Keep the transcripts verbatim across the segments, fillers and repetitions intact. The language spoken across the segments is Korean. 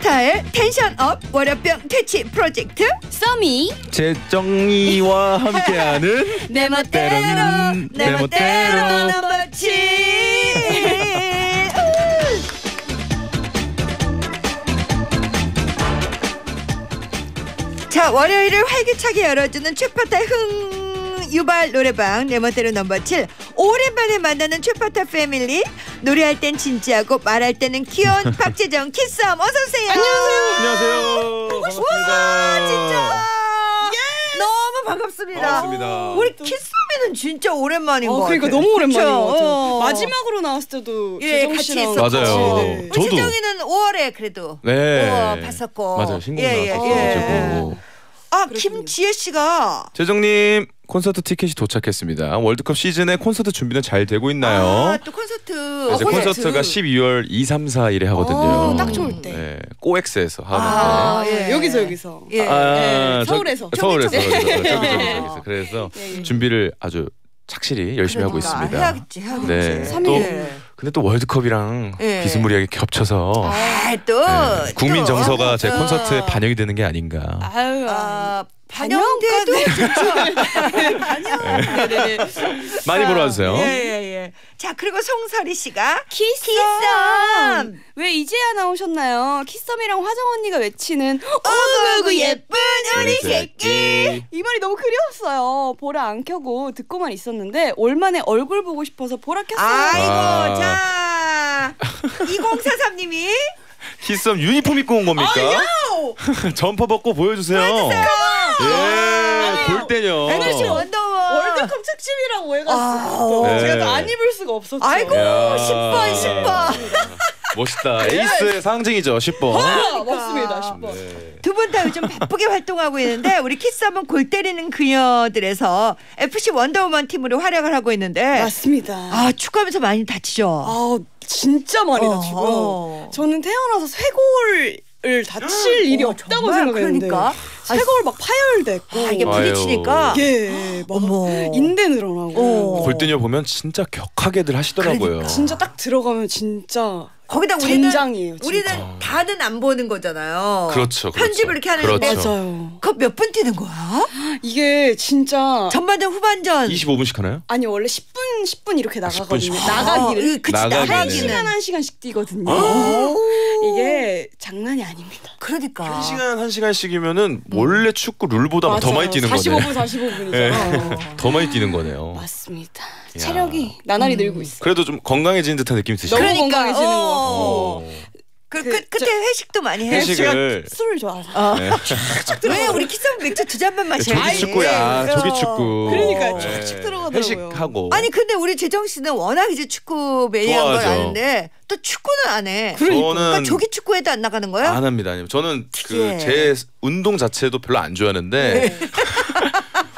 스타일 텐션업 월요병 퇴치 프로젝트 써미 재정이와 함께하는 내 멋대로 내 멋대로 넘버치. 자, 월요일을 활기차게 열어주는 최파타 흥 유발 노래방 내 멋대로 넘버 칠. 오랜만에 만나는 최파타 패밀리, 노래할 땐 진지하고 말할 때는 귀여운 박재정 키썸 어서오세요. 안녕하세요. 안녕하세요. 반갑습니다. 와, 진짜 예스! 너무 반갑습니다. 반갑습니다. 우리 키썸이는 진짜 오랜만인 어, 것 그러니까 같아요. 그러니까 너무 오랜만인 그쵸? 것 같아요. 어. 마지막으로 나왔을 때도 예, 재정 씨 나왔고 맞아요. 네. 저도. 재정이는 오월에 그래도 네. 오월 봤었고 맞아요. 신곡 예, 나왔어가지고 예, 예. 아, 김지혜 씨가 재정님 콘서트 티켓이 도착했습니다. 월드컵 시즌에 콘서트 준비는 잘 되고 있나요? 아, 또 콘서트. 이제 아, 콘서트가 십이월 이, 삼, 사일에 하거든요. 아, 딱 좋을 때. 네, 꼬엑스에서 하는데. 아, 예. 여기서 여기서. 예. 아, 예. 서울에서. 저, 서울에서. 서울에서. 그래서 예. 준비를 아주 착실히 열심히 그러니까. 하고 있습니다. 해야겠지, 해야겠지. 네. 삼 일. 또, 근데 또 월드컵이랑 예. 비스무리하게 겹쳐서 아, 또 네. 국민 정서가 또. 제 콘서트에 반영이 되는 게 아닌가. 아유, 아, 반영돼도 진짜 반영. 네네네. 많이 보러 와주세요. 예예예. 예. 자, 그리고 송설이 씨가 키썸. 왜 이제야 나오셨나요? 키썸이랑 화정 언니가 외치는 오구오구 예쁜 우리 새끼. 이 말이 너무 그리웠어요. 보라 안 켜고 듣고만 있었는데 올만에 얼굴 보고 싶어서 보라 켰어요. 아이고. 아. 자, 이공사삼님이 키썸 유니폼 입고 온 겁니까? Oh, no! 점퍼 벗고 보여주세요. 보여주세요. 예, 골대녀. 에프씨 원더우먼 월드컵 특집이라고 해가지고 아, 네. 제가 또 안 입을 수가 없었죠. 아이고, 십 번, 십 번. 멋있다. 에이스의 상징이죠, 십 번. 아, 맞습니다, 십 번. 네. 두 분 다 요즘 바쁘게 활동하고 있는데 우리 키썸은 골 때리는 그녀들에서 에프씨 원더우먼 팀으로 활약을 하고 있는데 맞습니다. 아, 축구하면서 많이 다치죠? 아, 진짜 많이 어, 다치고요. 어. 저는 태어나서 쇄골 을 다칠 일이 어, 없다고 정말? 생각했는데 그러니까? 쇄골 막 파열됐고 아, 이게 부딪히니까 예, 막 인대 늘어나고 골대녀 보면 진짜 격하게들 하시더라고요. 그러니까. 진짜 딱 들어가면 진짜 거기다 우리는 전장이에요, 우리는 다는 안 보는 거잖아요. 그렇죠. 그렇죠. 편집을 이렇게 하는데 그렇죠. 맞아요. 그거 몇 분 뛰는 거야? 이게 진짜 전반전 후반전 이십오 분씩 하나요? 아니, 원래 십 분 십 분 이렇게 나가거든요. 십 분씩. 나가기를. 아, 그치, 나가기는 한 시간 한 시간씩 뛰거든요. 아, 이게 장난이 아닙니다. 그러니까 한 시간 한 시간씩이면은 원래 축구 룰보다 맞아요. 더 많이 뛰는 사십오 분, 거네요. 사십오 분 사십오 분이잖아요. 네. 더 많이 뛰는 거네요. 맞습니다. 야. 체력이 나날이 음. 늘고 있어요. 그래도 좀 건강해지는 듯한 느낌이 드시죠? 너무 그러니까. 건강해지는 어. 거. 어. 그, 그, 그때 저, 회식도 많이 해요. 회식을 술을 좋아하잖아. 아. 네. 왜 우리 키썸 맥주 두 잔만 마셔. 네, 조기 축구야. 네, 조기 축구. 그러니까 조기축 네. 들어가더라고요. 회식하고. 아니, 근데 우리 재정 씨는 워낙 이제 축구 매니아인 걸 아는데 또 축구는 안 해. 그러니까. 저는 그러니까 조기 축구에도 안 나가는 거예요? 안 합니다. 아니면 저는 그 제 운동 자체도 별로 안 좋아하는데. 네.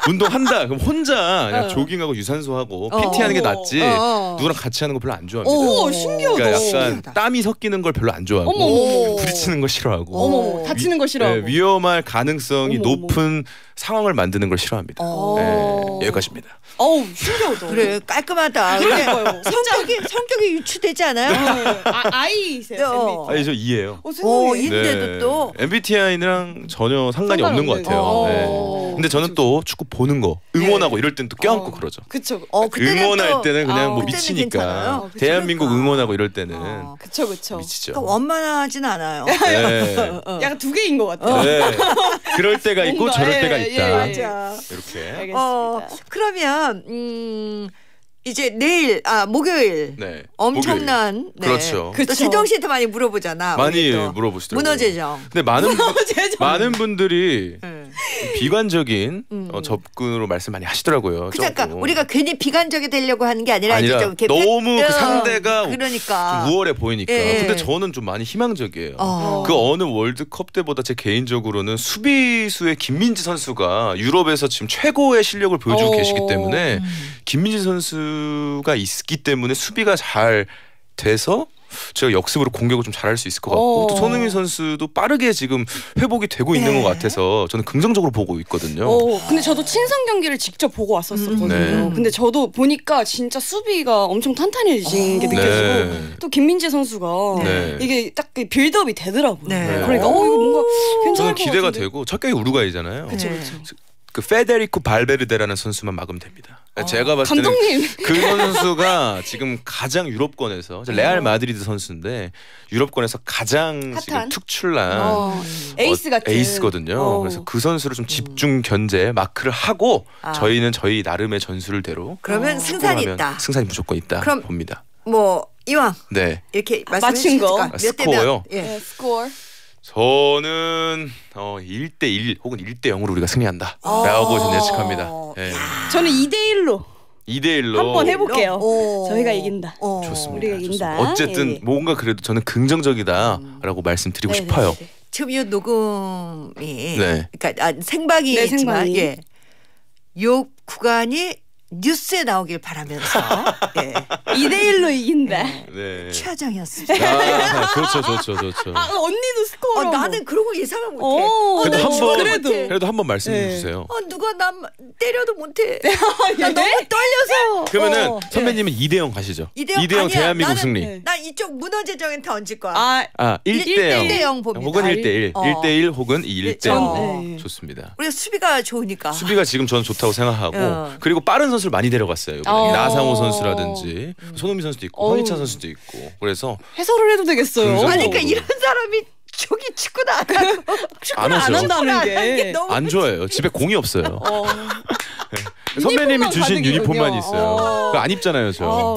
운동한다. 그럼 혼자 그냥 어. 조깅하고 유산소하고 어. 피티 하는 게 낫지 어. 누구랑 같이 하는 거 별로 안 좋아합니다. 오, 신기하다. 그러니까 약간 신기하다. 땀이 섞이는 걸 별로 안 좋아하고 어머머. 부딪히는 걸 싫어하고 어머머. 다치는 걸 싫어하고 네, 위험할 가능성이 어머머. 높은 상황을 만드는 걸 싫어합니다. 네, 여기까지입니다. 어우, 신기하다. 그래, 깔끔하다. 그래. 성격이, 성격이 유추되지 않아요? 아, 아이세요? 어. 아니, 저 이예요. 오, 이인데도 네. 또 엠비티아이랑 전혀 상관이 없는 것 같아요. 네. 근데 저는 또 축구 보는 거 응원하고 네. 이럴 땐 또 껴안고 어. 그러죠. 그쵸. 어, 응원할 또, 때는 그냥 어, 뭐 미치니까. 어, 대한민국 그러니까. 응원하고 이럴 때는 어. 그쵸 그쵸. 미치죠. 그러니까 원만하진 않아요. 네. 어. 약간 두 개인 것 같아요. 어. 네. 그럴 때가 있고 뭔가, 저럴 예, 때가 예, 있다. 예, 예. 이렇게. 알겠습니다. 어, 그러면 음. 이제 내일 아 목요일 네. 엄청난 목요일. 네. 그렇죠. 그렇죠. 재정 씨한테 많이 물어보잖아. 많이 물어보시더라고요. 문어재정. 근데 많은 문어재정. 많은 분들이 음. 비관적인 음. 어, 접근으로 말씀 많이 하시더라고요. 그러니까 우리가 괜히 비관적이 되려고 하는 게 아니라, 아니라 좀 너무 그 상대가 그러니까. 좀 우월해 보이니까. 예. 근데 저는 좀 많이 희망적이에요. 어. 그 어느 월드컵 때보다 제 개인적으로는 수비수의 김민재 선수가 유럽에서 지금 최고의 실력을 보여주고 어. 계시기 때문에 음. 김민재 선수 가 있기 때문에 수비가 잘 돼서 제가 역습으로 공격을 좀 잘할 수 있을 것 같고, 오. 또 손흥민 선수도 빠르게 지금 회복이 되고 네. 있는 것 같아서 저는 긍정적으로 보고 있거든요. 오. 근데 저도 친선 경기를 직접 보고 왔었거든요. 음. 네. 근데 저도 보니까 진짜 수비가 엄청 탄탄해진 오. 게 느껴지고 네. 또 김민재 선수가 네. 이게 딱 빌드업이 되더라고요. 네. 그러니까 오. 어, 이거 뭔가 괜찮을 것 같은데. 기대가 되고 첫 경기 우루과이잖아요. 그렇죠. 그 페데리코 발베르데라는 선수만 막으면 됩니다. 아, 제가 봤을 때는 감독님. 그 선수가 지금 가장 유럽권에서 레알 마드리드 선수인데 유럽권에서 가장 지금 특출난 어, 에이스 같은 에이스거든요. 어. 그래서 그 선수를 좀 집중 견제 마크를 하고 아. 저희는 저희 나름의 전술대로 그러면 어. 승산이 있다. 승산이 무조건 있다. 그럼 봅니다. 뭐 이왕 네 이렇게 말씀해 주실까? 아, 스코어요. 예. 네, 스코어. 저는 어, 일 대 일 혹은 일 대 영으로 우리가 승리한다 라고 저는 예측합니다. 네. 저는 이 대 일로 이 대 일로 한번 해볼게요. 오. 저희가 이긴다. 오. 좋습니다. 우리가 이긴다. 좋습니다. 어쨌든 예. 뭔가 그래도 저는 긍정적이다라고 음. 말씀드리고 네네. 싶어요. 지금 이 녹음이 네. 그러니까 아, 생방이 네, 있지만 이 예. 구간이 뉴스에 나오길 바라면서 예. 이 대 일로 이긴다. 네. 최화정이었습니다. 아, 좋죠, 좋죠, 좋죠. 아, 언니도 스코어. 아, 나는 그런 거 예상을 못해. 어, 그래도 한 번, 그래도, 그래도 한 번 말씀해 네. 주세요. 아, 누가 난 때려도 못해. 나 네? 너무 떨려서. 그러면은 어. 선배님은 네. 이 대 영 가시죠. 이 대 영 대한민국 나는, 승리. 네. 나 이쪽 문화재정한테 얹을 거야. 아, 아 일 대 영. 일 대 영 봅니다. 혹은 일 대 일. 어. 일 대 일 혹은 이 대 일. 어. 네. 좋습니다. 우리가 수비가 좋으니까. 수비가 지금 저는 좋다고 생각하고 어. 그리고 빠른 선수 많이 데려갔어요. 나상호 선수라든지 음. 손흥민 선수도 있고 황희찬 선수도 있고 그래서 해설을 해도 되겠어요. 아니 그러니까 이런 사람이 저기 축구도 안 하고 축구를 안, 안 한다는 게 안 좋아요. 집에 공이 없어요. 어. 네. 선배님이 주신 유니폼만 있어요. 어. 그거 안 입잖아요. 저 어.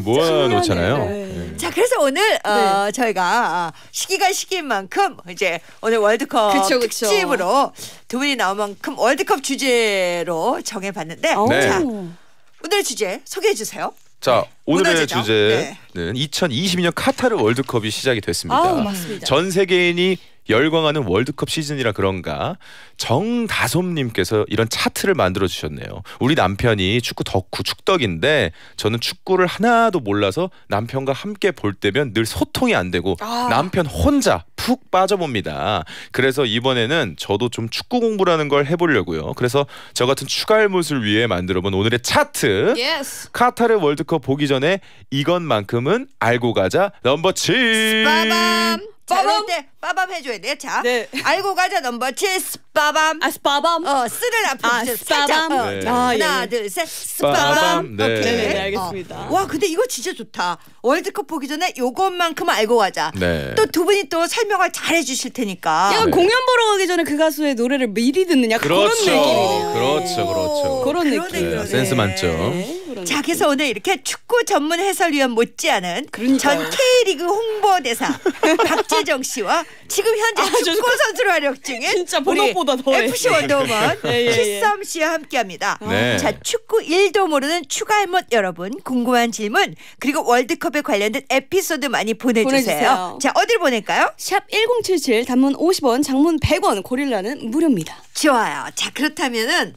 모아놓잖아요. 네. 네. 자 그래서 오늘 어, 네. 저희가 시기가 시기인 만큼 이제 오늘 월드컵 그쵸, 그쵸. 특집으로 두 분이 나온 만큼 월드컵 주제로 정해봤는데 네. 자 오늘 주제 소개해 주세요. 자 오늘의 문화재정. 주제는 네. 이천이십이 년 카타르 월드컵이 시작이 됐습니다. 아우, 맞습니다. 전 세계인이 열광하는 월드컵 시즌이라 그런가 정다솜님께서 이런 차트를 만들어주셨네요. 우리 남편이 축구 덕후 축덕인데 저는 축구를 하나도 몰라서 남편과 함께 볼 때면 늘 소통이 안 되고 아. 남편 혼자 푹 빠져봅니다. 그래서 이번에는 저도 좀 축구 공부라는 걸 해보려고요. 그래서 저 같은 추갈못을 위해 만들어본 오늘의 차트 yes. 카타르 월드컵 보기 전에 이것만큼은 알고 가자 넘버 칠 빠밤 자, 빠밤 때 빠밤 해줘야 돼. 자, 네. 알고 가자 넘버 칠 스빠밤. 아 스빠밤. 어, 쓰를 앞으로 아, 살짝. 어, 네. 하나, 네. 둘, 셋. 스빠밤. 네. 오케이. 네, 네, 알겠습니다. 어. 와, 근데 이거 진짜 좋다. 월드컵 보기 전에 요것만큼 알고 가자. 네. 또 두 분이 또 설명을 잘 해주실 테니까. 약간 네. 공연 보러 가기 전에 그 가수의 노래를 미리 듣는 약간 그렇죠. 그런 느낌이에요. 그렇죠, 그렇죠. 그런 느낌. 네, 그러네. 센스 많죠. 네. 자, 그래서 오늘 이렇게 축구 전문 해설위원 못지않은 그러니까요. 전 K리그 홍보대사 박재정 씨와 지금 현재 아, 축구 선수로 활약 중인 우리 에프씨 원더우먼 예, 예, 예. 키썸 씨와 함께합니다. 네. 자, 축구 일도 모르는 추갈못 여러분 궁금한 질문 그리고 월드컵에 관련된 에피소드 많이 보내주세요. 보내주세요. 자, 어딜 보낼까요? 샵 일공칠칠 단문 오십 원 장문 백 원 고릴라는 무료입니다. 좋아요. 자, 그렇다면은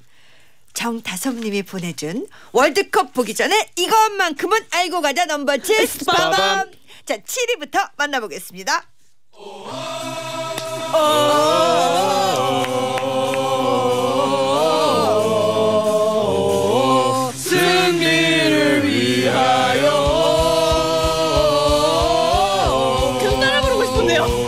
정다솜님이 보내준 월드컵 보기 전에 이것만큼은 알고 가자 넘버 칠 스파밤. 자 칠 위부터 만나보겠습니다. 승리를 위하여 계속 따라 부르고 싶은데요.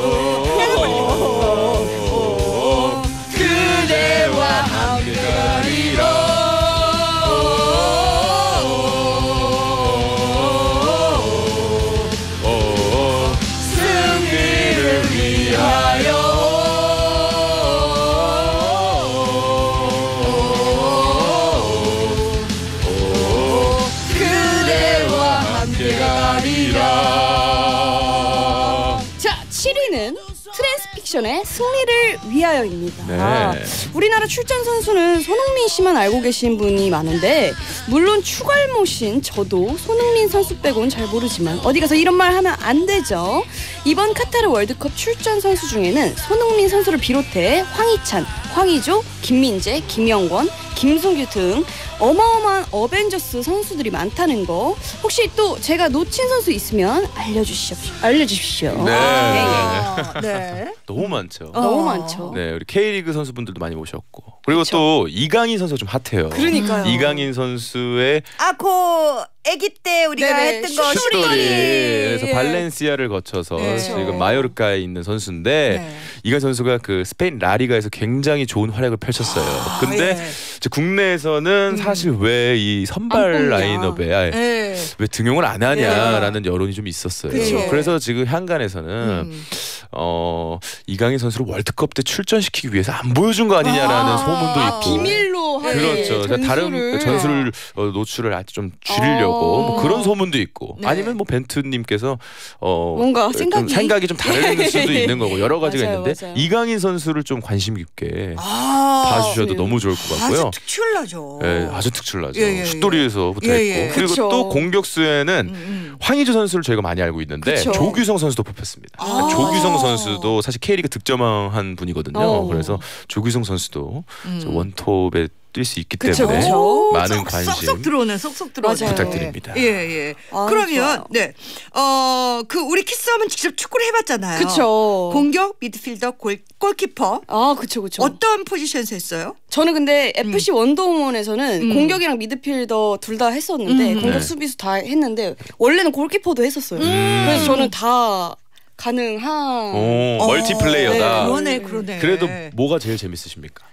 승리를 위하여입니다. 네. 아, 우리나라 출전 선수는 손흥민 씨만 알고 계신 분이 많은데 물론 추갈못인 저도 손흥민 선수 빼곤 잘 모르지만 어디 가서 이런 말 하면 안 되죠. 이번 카타르 월드컵 출전 선수 중에는 손흥민 선수를 비롯해 황희찬, 황의조, 김민재, 김영권, 김승규 등 어마어마한 어벤져스 선수들이 많다는 거 혹시 또 제가 놓친 선수 있으면 알려주십시오. 알려주십시오. 네. 아, 네. 네. 너무 많죠. 어. 너무 많죠. 네, 우리 K리그 선수분들도 많이 모셨고 그리고 그쵸? 또 이강인 선수가 좀 핫해요. 그러니까요. 이강인 선수의 아코 아기 때 우리가 네네. 했던 거 슈토리에서 예. 발렌시아를 거쳐서 네. 지금 마요르카에 있는 선수인데 네. 이강인 선수가 그 스페인 라리가에서 굉장히 좋은 활약을 펼쳤어요. 아, 근데 예. 이제 국내에서는 음. 사실 왜 이 선발 라인업에 아, 예. 왜 등용을 안 하냐라는 예. 여론이 좀 있었어요. 그쵸. 그래서 지금 한간에서는 음. 어, 이강인 선수를 월드컵 때 출전시키기 위해서 안 보여준 거 아니냐라는 아, 소문도 있고 비밀로 그렇죠. 전술을. 다른 전술 노출을 좀 줄이려고 어. 뭐 그런 소문도 있고 네. 아니면 뭐 벤투님께서 어, 뭔가 생각이 좀, 생각이 좀 다른 수도 있는 거고 여러 가지가 맞아요, 있는데 맞아요. 이강인 선수를 좀 관심 깊게 아, 봐주셔도 네. 너무 좋을 것 같고요. 아주 특출나죠. 네, 아주 특출나죠. 예, 예, 예. 슛돌이에서부터 예, 예. 했고 그리고 그쵸. 또 공격수에는 음, 음. 황의조 선수를 저희가 많이 알고 있는데 그쵸. 조규성 선수도 뽑혔습니다. 아. 그러니까 조규성 선수도 사실 K리그 득점한 분이거든요. 오. 그래서 조규성 선수도 음. 원톱에 뛸 수 있기 그쵸? 때문에 오. 많은 쏙, 관심 쏙쏙 들어오는 쏙쏙 들어오는 부탁드립니다. 예예. 예. 아, 그러면 네 어 그 우리 키썸은 직접 축구를 해봤잖아요. 그렇죠. 공격, 미드필더, 골, 골키퍼. 아 그렇죠 그렇죠. 어떤 포지션에서 했어요? 저는 근데 에프씨 음. 원더우먼에서는 음. 공격이랑 미드필더 둘 다 했었는데 음. 공격 수비수 다 했는데 원래는 골키퍼도 했었어요. 음. 그래서 저는 다. 가능한 오, 멀티플레이어다. 네, 그러네, 그러네. 그래도 뭐가 제일 재밌으십니까?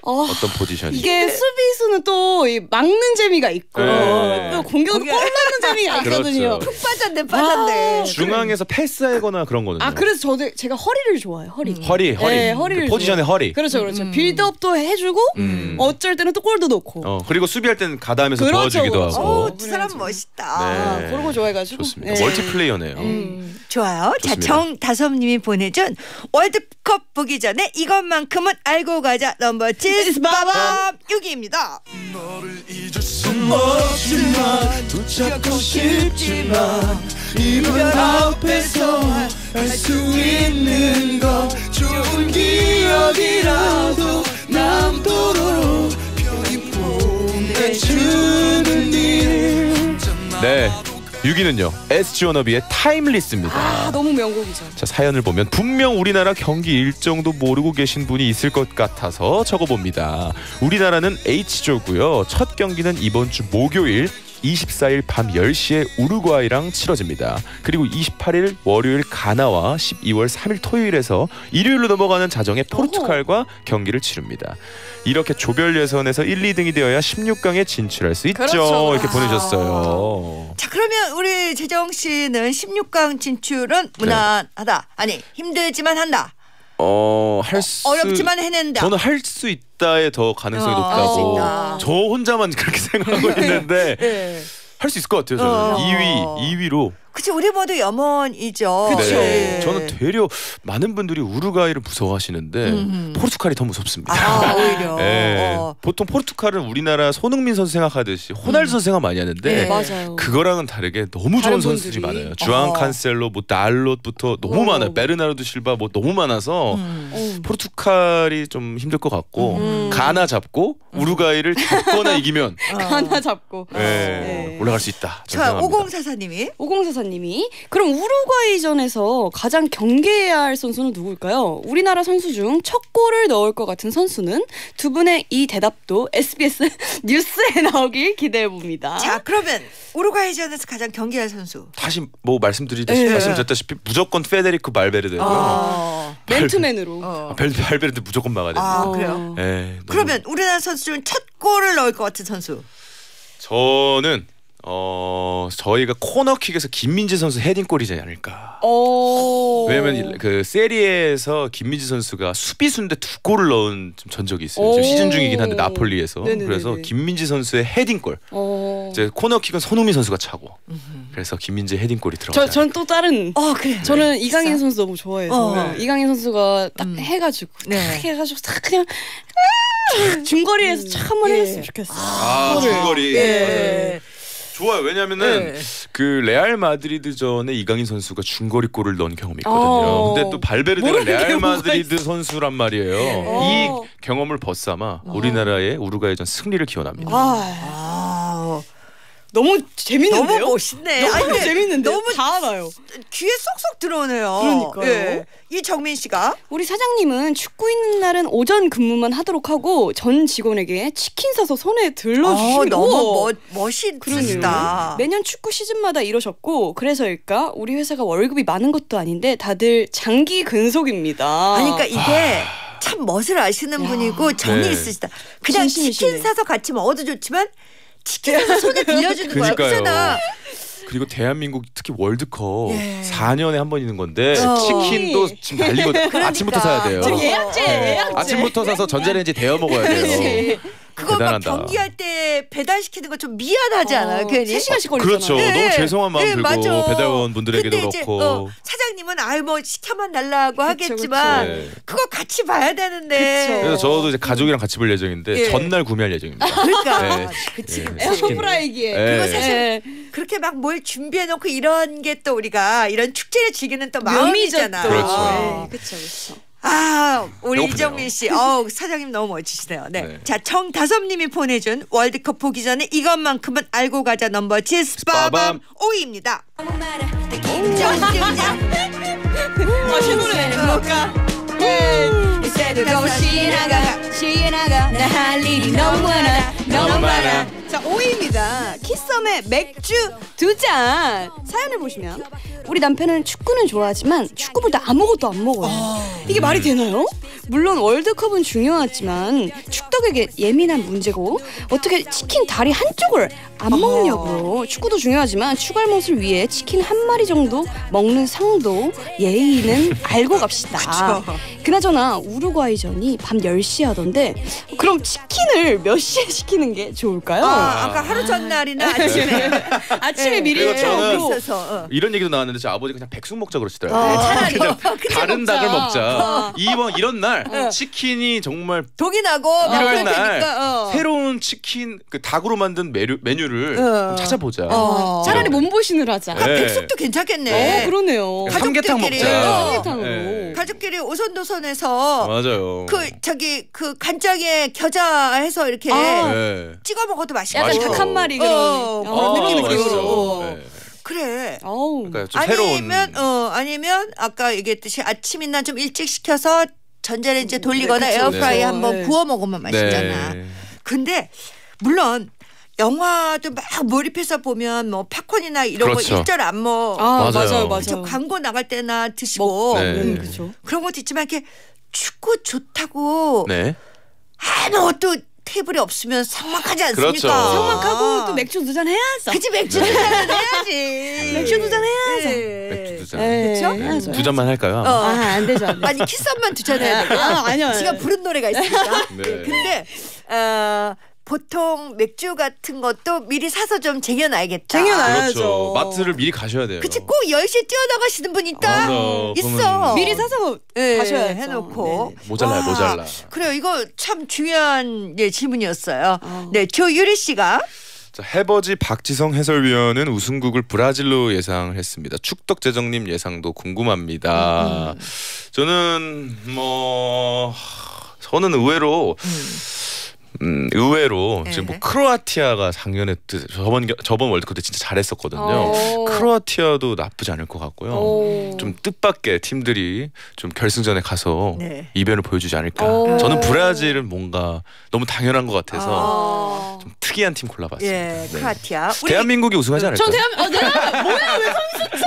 어, 어떤 포지션이? 이게 수비수는 또 이 막는 재미가 있고 네. 또 공격은 골 넣는 재미가 있거든요. 푹 빠졌네, 빠졌네. 아, 중앙에서 그래. 패스하거나 그런 거는. 아, 그래서 저도 제가 허리를 좋아해요. 허리. 음. 허리, 허리. 네, 허리를 그 포지션의 좋아해요. 허리. 그렇죠, 그렇죠. 음. 빌드업도 해주고 음. 어쩔 때는 또 골도 넣고. 어, 그리고 수비할 때는 가다하면서 그렇죠, 도와주기도 그렇죠. 하고. 오, 두 사람 멋있다. 네. 그런 거 좋아해가지고. 좋습니다. 네. 멀티플레이어네요. 음. 좋아요. 좋습니다. 자, 정다섭님이 보내준 월드컵 보기 전에 이것만큼은 알고 가자 넘버 칠. 바밤 유기입니다. 너를 잊을 순 없지만 붙잡고 싶지만 이별 앞에서 할 수 있는 건 좋은 기억이라도 남도록 편히 보내주는 일. 네. 육 위는요. 에스지 워너비의 타임리스입니다. 아, 너무 명곡이죠. 자, 사연을 보면 분명 우리나라 경기 일정도 모르고 계신 분이 있을 것 같아서 적어봅니다. 우리나라는 H조고요. 첫 경기는 이번 주 목요일 이십사일 밤 열 시에 우루과이랑 치러집니다. 그리고 이십팔일 월요일 가나와 십이월 삼일 토요일에서 일요일로 넘어가는 자정에 포르투갈과 어허. 경기를 치릅니다. 이렇게 조별 예선에서 일, 이등이 되어야 십육강에 진출할 수 있죠. 그렇죠. 이렇게 보내셨어요. 아. 자, 그러면 우리 재정 씨는 십육강 진출은 무난하다. 네. 아니, 힘들지만 한다. 어, 할 수, 어렵지만 해낸다. 저는 할 수 있다에 더 가능성이 어, 높다고. 아, 저 혼자만 그렇게 생각하고 있는데 네. 할 수 있을 것 같아요. 저는 어. 이 위, 이 위로. 그치, 우리 모두 염원이죠. 그쵸. 네. 저는 되려 많은 분들이 우루과이를 무서워하시는데 음흠. 포르투갈이 더 무섭습니다. 아, 오히려. 네. 어. 보통 포르투갈은 우리나라 손흥민 선수 생각하듯이 호날드 음. 선수 생각 많이 하는데 네. 그거랑은 다르게 너무 좋은 선수들이 많아요. 주앙 칸셀로, 뭐 날롯부터 너무 오. 많아요. 베르나르도 실바 뭐 너무 많아서 음. 포르투갈이 좀 힘들 것 같고 음. 가나 잡고 우루과이를 잡거나 이기면 어. 가나 잡고 네. 네. 올라갈 수 있다. 자, 오공사사님이 오공사사님 님이 그럼 우루과이전에서 가장 경계해야 할 선수는 누굴까요? 우리나라 선수 중 첫 골을 넣을 것 같은 선수는? 두 분의 이 대답도 에스비에스 뉴스에 나오길 기대해봅니다. 자, 그러면 우루과이전에서 가장 경계할 선수 다시 뭐 말씀드리듯이 네. 말씀드렸다시피 무조건 페데리코 발베르데고요. 아, 맨투맨으로 어. 아, 발베르데 무조건 막아야 됩니다. 아, 그래요? 네, 그러면 우리나라 선수 중 첫 골을 넣을 것 같은 선수 저는 어 저희가 코너킥에서 김민재 선수 헤딩골이지 않을까. 왜냐면 그 세리에에서 김민재 선수가 수비수인데 두 골을 넣은 좀 전적이 있어요. 지금 시즌 중이긴 한데 나폴리에서. 네네네네. 그래서 김민재 선수의 헤딩골. 이제 코너킥은 손흥민 선수가 차고. 음흠. 그래서 김민재 헤딩골이 들어가요. 저는 또 다른. 어 그래. 저는 네. 이강인 선수 너무 좋아해요. 어. 네. 이강인 선수가 딱 음. 해가지고 네. 딱 해가지고 딱 그냥. 중거리에서 참 한번 음. 해줬으면 예. 좋겠어. 아, 아 중거리. 예. 맞아요. 좋아요. 왜냐면은 네. 그 레알 마드리드전에 이강인 선수가 중거리골을 넣은 경험이 있거든요. 근데 또 발베르데가 레알 마드리드 선수란 말이에요. 오. 이 경험을 벗삼아 오. 우리나라의 우루과이전 승리를 기원합니다. 아. 너무 재밌는데요? 너무 멋있네. 너무, 아니, 너무 재밌는데? 너무 다 알아요. 귀에 쏙쏙 들어오네요. 그러니까요. 예. 이정민 씨가. 우리 사장님은 축구 있는 날은 오전 근무만 하도록 하고 전 직원에게 치킨 사서 손에 들러주시고. 아, 너무 멋있으시다. 매년 축구 시즌마다 이러셨고 그래서일까 우리 회사가 월급이 많은 것도 아닌데 다들 장기 근속입니다. 아니, 그러니까 이게. 아. 참 멋을 아시는 야. 분이고 정이 네. 있으시다. 그냥 진심이시네. 치킨 사서 같이 먹어도 좋지만 치킨을 손에 빌려주는 거야. 그러니까요. 그리고 대한민국 특히 월드컵 예. 사 년에 한 번 있는 건데 어. 치킨도 지금 달리거든요. 그러니까. 아침부터 사야 돼요. 지금 예약제, 네. 예약제. 아침부터 사서 전자레인지 데워 먹어야 돼요. 그거 막 경기할 때 배달시키는 거 좀 미안하지 어, 않아요? 괜히? 세 시간씩 걸리잖아요. 그렇죠. 네. 너무 죄송한 마음 네, 들고 맞아. 배달원분들에게도 그렇고. 이제, 어, 사장님은 아유 뭐 시켜만 달라고 그쵸, 하겠지만 그쵸. 그거 같이 봐야 되는데. 그쵸. 그래서 저도 이제 가족이랑 같이 볼 예정인데 네. 전날 구매할 예정입니다. 그러니까. 네. 그치. 에어프라이기에. 네. 그리고 사실 네. 그렇게 막 뭘 준비해놓고 이런 게 또 우리가 이런 축제를 즐기는 또 마음이잖아. 또. 그렇죠. 네. 그렇죠. 그렇죠. 아, 우리 이정민 씨, 어우, 사장님 너무 멋지시네요. 네. 네. 자, 정다섭님이 보내준 월드컵 보기 전에 이것만큼은 알고 가자 넘버지 스파밤 오이입니다. 아, 신부네. 뭘까? 이제도 겨우 지나가, 지나가. 나 할 일이 너무 많아, 너무 많아. 자, 오이입니다. 키썸의 맥주 두 잔. 사연을 보시면 우리 남편은 축구는 좋아하지만 축구보다 아무것도 안 먹어요. 어... 이게 말이 되나요? 물론 월드컵은 중요하지만 축덕에게 예민한 문제고 어떻게 치킨 다리 한쪽을 안 먹냐고요. 어... 축구도 중요하지만 추갈못을 위해 치킨 한 마리 정도 먹는 상도 예의는 알고 갑시다. 그나저나 우루과이전이 밤 열 시 하던데 그럼 치킨을 몇 시에 시키는 게 좋을까요? 아, 아까 하루 전날이나 아침에 아침에 미리 먹고 이런 얘기도 나왔는데 제 아버지가 그냥 백숙 먹자 그러시더라고요. 아, 그냥 다른 먹자. 닭을 먹자. 어. 이번 이런 날 어. 치킨이 정말 독이 나고 이런 날 어. 새로운 치킨 그 닭으로 만든 메뉴, 메뉴를 어. 찾아보자. 어. 차라리 몸보신을 하자. 네. 아, 백숙도 괜찮겠네. 어, 그러네요. 삼계탕 먹자. 삼계탕으로. 네. 가족끼리 오선도선해서 맞아요. 그 저기 그 간장에 겨자 해서 이렇게 아. 네. 찍어 먹어도 맛있고. 약간 닭 한 마리 그런 어. 어. 느낌 느낌으로. 그래. 그러니까 좀 아니면 새로운... 어 아니면 아까 얘기했듯이 아침이나 좀 일찍 시켜서 전자레인지에 돌리거나 네, 에어프라이에 한번 네. 구워 먹으면 맛있잖아. 네. 근데 물론 영화도 막 몰입해서 보면 뭐 팝콘이나 이런 그렇죠. 거 일절 안 먹. 아, 맞아요, 맞아요. 광고 나갈 때나 드시고 뭐, 네. 음, 그렇죠. 그런 것도 있지만 이렇게 축구 좋다고 네. 아무것도 테이블이 없으면 상막하지 않습니까? 그렇죠. 상막하고 아. 또 맥주 두 잔 해야죠. 그치, 맥주 두 잔 해야지. 맥주 두 잔 해야죠. 맥주 두 잔. 그렇죠? 두 잔만 할까요? 어. 아, 안 되죠. 안 되죠. 아니, 키썸만 두 잔 해야 돼요. 아, 아니요. 제가 부른 노래가 있으니까. 네. 근데 어, 보통 맥주 같은 것도 미리 사서 좀 쟁여놔야겠다. 쟁여놔야죠. 그렇죠. 마트를 미리 가셔야 돼요. 그치, 꼭 열 시에 뛰어나가시는 분 있다. 아, 있어. 미리 사서 네, 가셔야 해놓고. 네. 모자라요, 와, 모자라. 그래요, 이거 참 중요한 예, 질문이었어요. 어. 네, 조유리 씨가. 자, 해버지 박지성 해설위원은 우승국을 브라질로 예상을 했습니다. 축덕재정님 예상도 궁금합니다. 음. 저는 뭐 저는 의외로 음. 음, 의외로 에헤. 지금 뭐 크로아티아가 작년에 저번 저번 월드컵 때 진짜 잘했었거든요. 오. 크로아티아도 나쁘지 않을 것 같고요. 오. 좀 뜻밖의 팀들이 좀 결승전에 가서 네. 이변을 보여주지 않을까. 오. 저는 브라질은 뭔가 너무 당연한 것 같아서 아. 좀 특이한 팀 골라봤습니다. 예, 네. 크로아티아. 우리 대한민국이 우승하지 않을까. 전 대한민국. 어, 내가 뭐야 왜 선수 쳐?